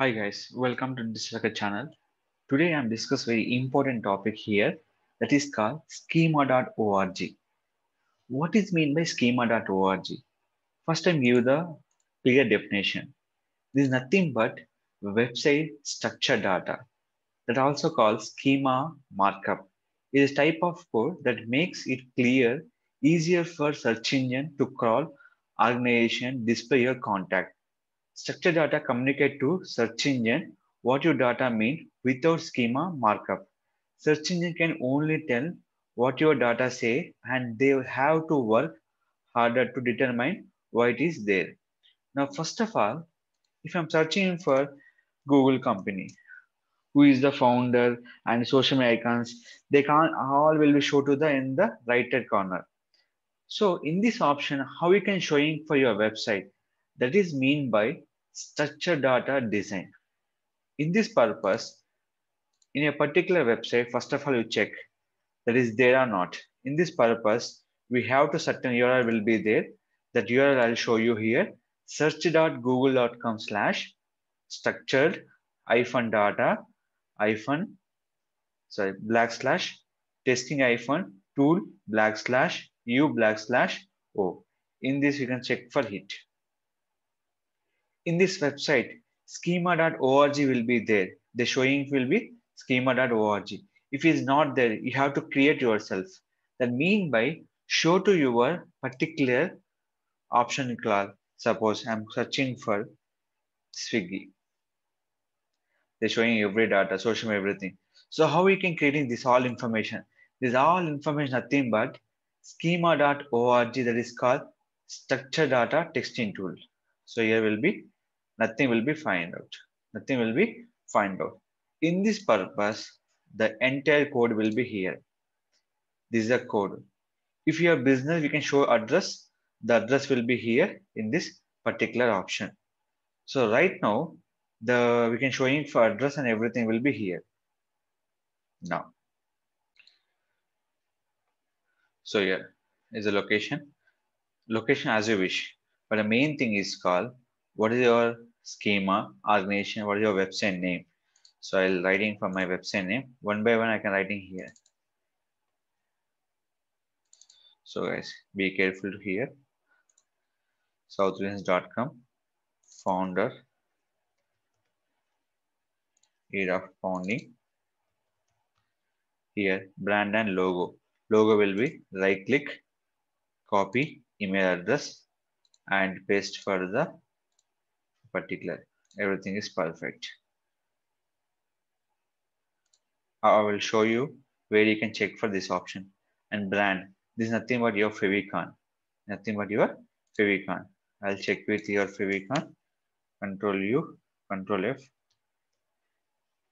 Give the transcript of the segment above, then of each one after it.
Hi guys, welcome to this channel. Today I'm discussing very important topic here that is called schema.org. What is mean by schema.org? First I'm give the clear definition. This is nothing but website structure data that also called schema markup. It is type of code that makes it clear, easier for search engine to crawl, organization, display your contact. Structure data communicate to search engine what your data mean without schema markup. Search engine can only tell what your data say and they have to work harder to determine why it is there. Now, first of all, if I'm searching for Google company, who is the founder and social media icons, they can't all will be shown to the in the right hand corner. So in this option, how you can showing for your website? That is mean by structured data design. In this purpose, in a particular website, first of all, you check that is there or not. In this purpose, we have to certain URL will be there. That URL I'll show you here, search.google.com/structured-data-testing-tool/u/o. In this, you can check for hit. In this website, schema.org will be there. The showing will be schema.org. If it's not there, you have to create yourself. That mean by show to your particular option class. Suppose I'm searching for Swiggy. They're showing every data, social media, everything. So how we can create this all information? This all information, nothing but schema.org, that is called structured data testing tool. So here will be nothing will be find out. Nothing will be find out. In this purpose, the entire code will be here. This is a code. If you have business, we can show address. The address will be here in this particular option. So right now, we can showing for address and everything will be here. Now, so here is the location. Location as you wish. But the main thing is called what is your schema, organization, what is your website name. So I'll writing for my website name. One by one, I can writing here. So guys, be careful here. Southwinds.com, founder, era of founding. Here, brand and logo. Logo will be right click, copy, email address, and paste for the particular. Everything is perfect. I will show you where you can check for this option. And brand, this is nothing but your favicon. Nothing but your favicon. I'll check with your favicon. Control U, Control F.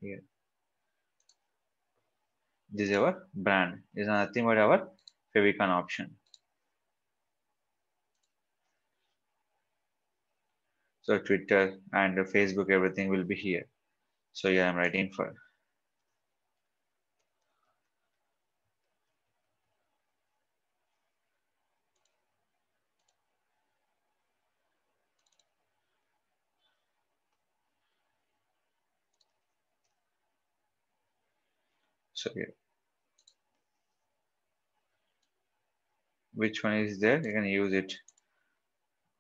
Here. This is our brand. This is nothing but our favicon option. So Twitter and Facebook, everything will be here. So yeah, I'm writing for. So yeah. Which one is there? You can use it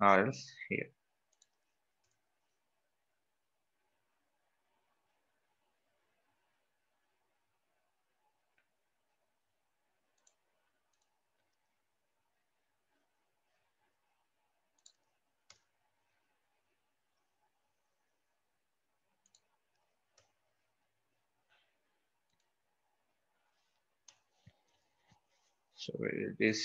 or else here. So it is.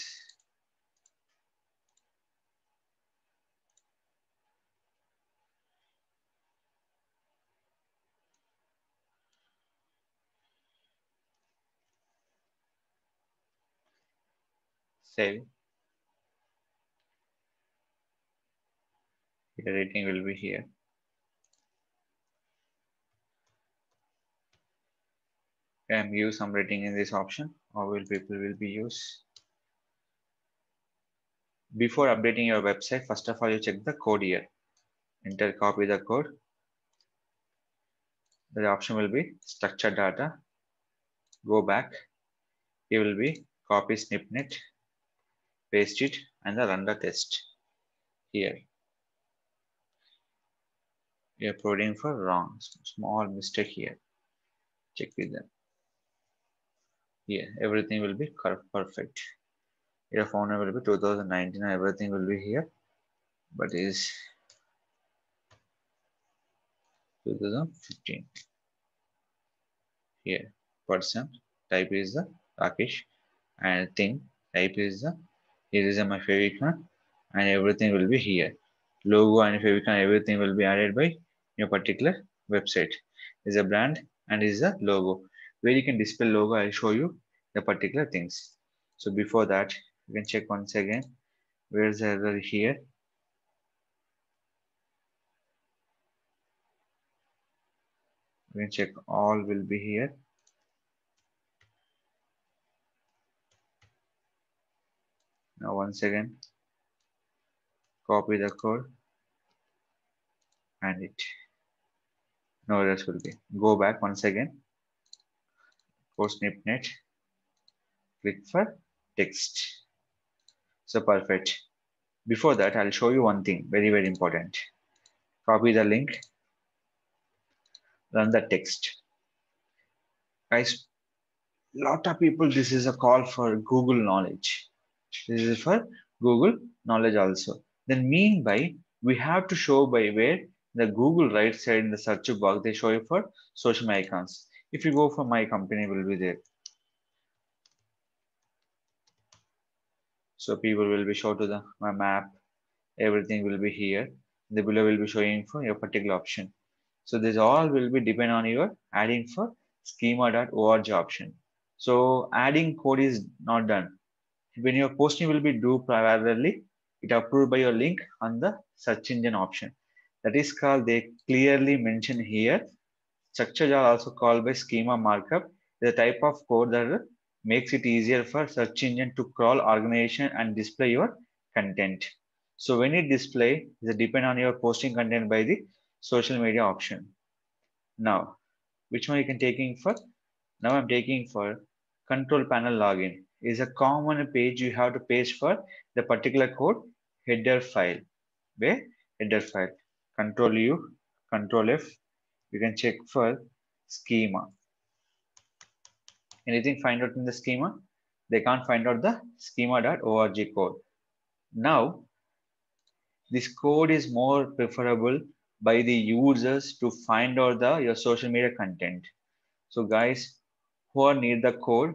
Save. The rating will be here. Can use some rating in this option, or will people will be used. Before updating your website, first of all, you check the code here. Enter, copy the code, the option will be structured data. Go back. It will be copy snippet, paste it, and then run the test. Here, we are providing for wrong, small mistake here. Check with them. Here, everything will be perfect. Your phone number will be 2019, everything will be here, but is 2015. Here, person type is the Rakesh, and thing type is the, here is my favicon, and everything will be here. Logo and favicon, everything will be added by your particular website. Is a brand and is a logo. Where you can display logo, I'll show you the particular things. So before that, you can check once again. Where's the error here? We can check all will be here. Now once again, copy the code and it. No, that will be. Go back once again. Go snippet. Click for text. So perfect. Before that, I'll show you one thing very, very important. Copy the link. Run the text. Guys, lot of people, this is a call for Google knowledge. This is for Google knowledge also. Then meanwhile, we have to show by where the Google right side in the search box, they show you for social media icons. If you go for my company, it will be there. So people will be shown to the my map. Everything will be here. The below will be showing for your particular option. So this all will be depend on your adding for schema.org option. So adding code is not done. When your posting will be due privately, it approved by your link on the search engine option. That is called, they clearly mention here. Structures are also called by schema markup. The type of code that makes it easier for search engine to crawl organization and display your content. So when it display, it depends on your posting content by the social media option. Now, which one you can taking for? Now I'm taking for control panel login. Is a common page you have to paste for the particular code header file. Where header file? Control U, Control F. You can check for schema. Anything find out in the schema? They can't find out the schema.org code. Now, this code is more preferable by the users to find out the your social media content. So guys, who need the code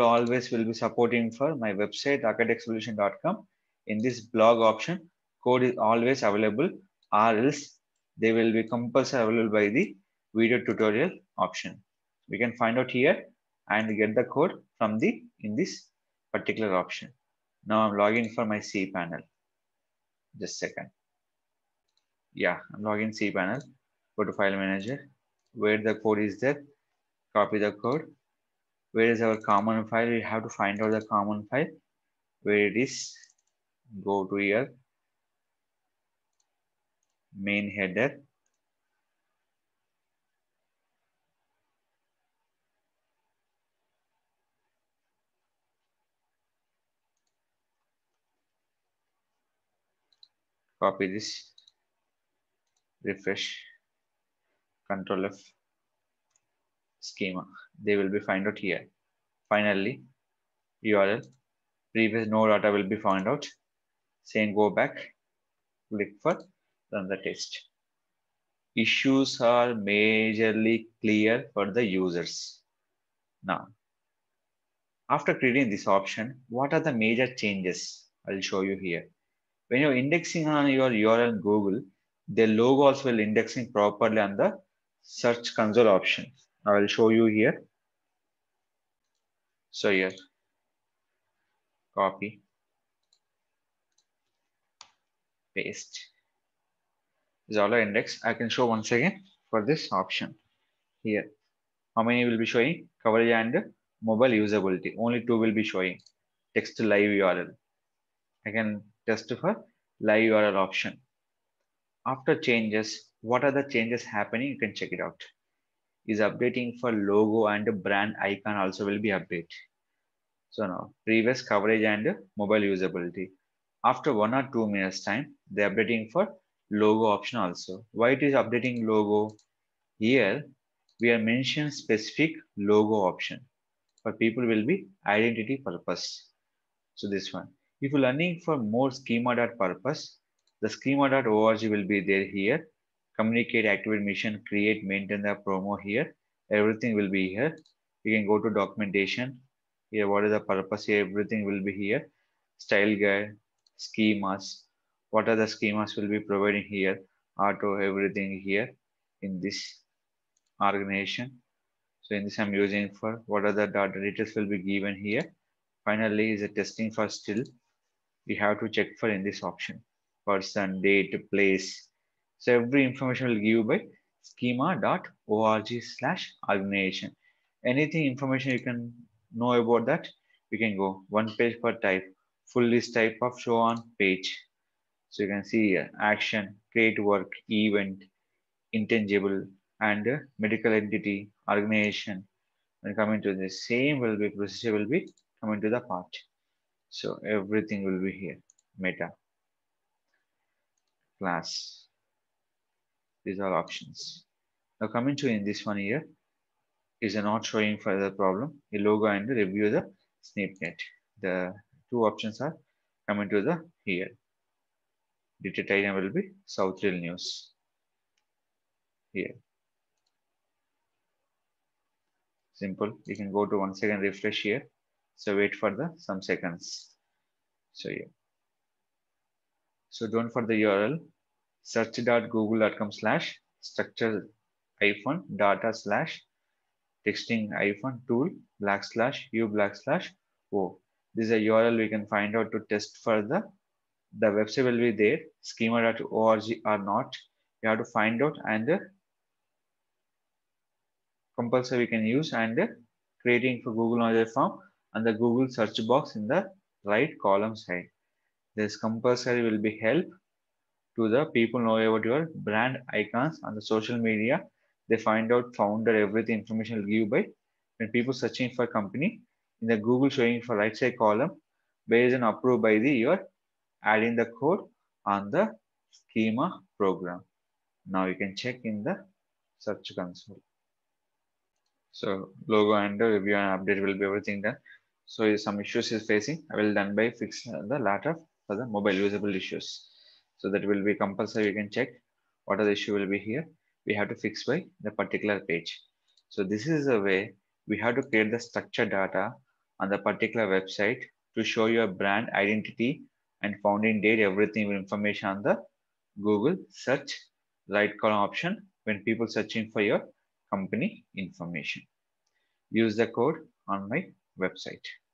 always will be supporting for my website acadexsolution.com. In this blog option, code is always available, or else they will be compulsory available by the video tutorial option. We can find out here and get the code from the in this particular option. Now I'm logging for my cPanel. Just a second. Yeah, I'm logging cPanel. Go to file manager. Where the code is there, copy the code. Where is our common file? We have to find out the common file. Where it is, go to here. Main header. Copy this. Refresh. Control F. Schema, they will be find out here. Finally, URL, previous no data will be found out. Same, go back, click for run the test. Issues are majorly clear for the users. Now, after creating this option, what are the major changes? I'll show you here. When you're indexing on your URL in Google, the logos will indexing properly on the Search Console option. I will show you here. So here, copy, paste. Is all our index. I can show once again for this option here. How many will be showing? Coverage and mobile usability. Only two will be showing. Text to live URL. I can test for live URL option. After changes, what are the changes happening? You can check it out. is updating for logo and brand icon also will be updated. So now previous coverage and mobile usability. After 1 or 2 minutes time, they're updating for logo option also. Why it is updating logo? Here we are mentioned specific logo option for people will be identity purpose. So this one, if you're learning for more schema.purpose, the schema.org will be there here. Communicate, activate mission, create, maintain the promo here. Everything will be here. You can go to documentation. Here, what is the purpose here? Everything will be here. Style guide, schemas. What are the schemas will be providing here? Auto, everything here in this organization. So in this I'm using for what are the data details will be given here. Finally, is a testing for still. We have to check for in this option. Person, date, place. So every information will give you by schema.org/organization. Anything information you can know about that, you can go one page per type, full list type of show on page. So you can see here, action, create work, event, intangible, and medical entity, organization. And coming to the same will be procedure will be coming to the part. So everything will be here, meta, class. These are options. Now coming to in this one here is not showing further problem. The logo and review the snippet. The two options are coming to the here. Detail item will be South Rail News here. Simple. You can go to 1 second refresh here. So wait for the some seconds. So yeah. So don't forget the URL. search.google.com/structure-data/texting-tool/u/o. This is a URL we can find out to test further. The website will be there, schema.org or not. You have to find out and compulsory we can use and creating for Google knowledge form and the Google search box in the right column side. This compulsory will be help to the people know about your brand icons on the social media. They find out founder, everything information will give you by when people searching for company in the Google showing for right side column based on approved by the your adding the code on the schema program. Now you can check in the search console. So logo and review and update will be everything done. So some issues is facing, I will done by fix the latter for the mobile usable issues. So that will be compulsory. You can check what are the issue will be here. We have to fix by the particular page. So this is a way we have to create the structured data on the particular website to show your brand identity and founding date, everything with information on the Google search right column option when people searching for your company information. Use the code on my website.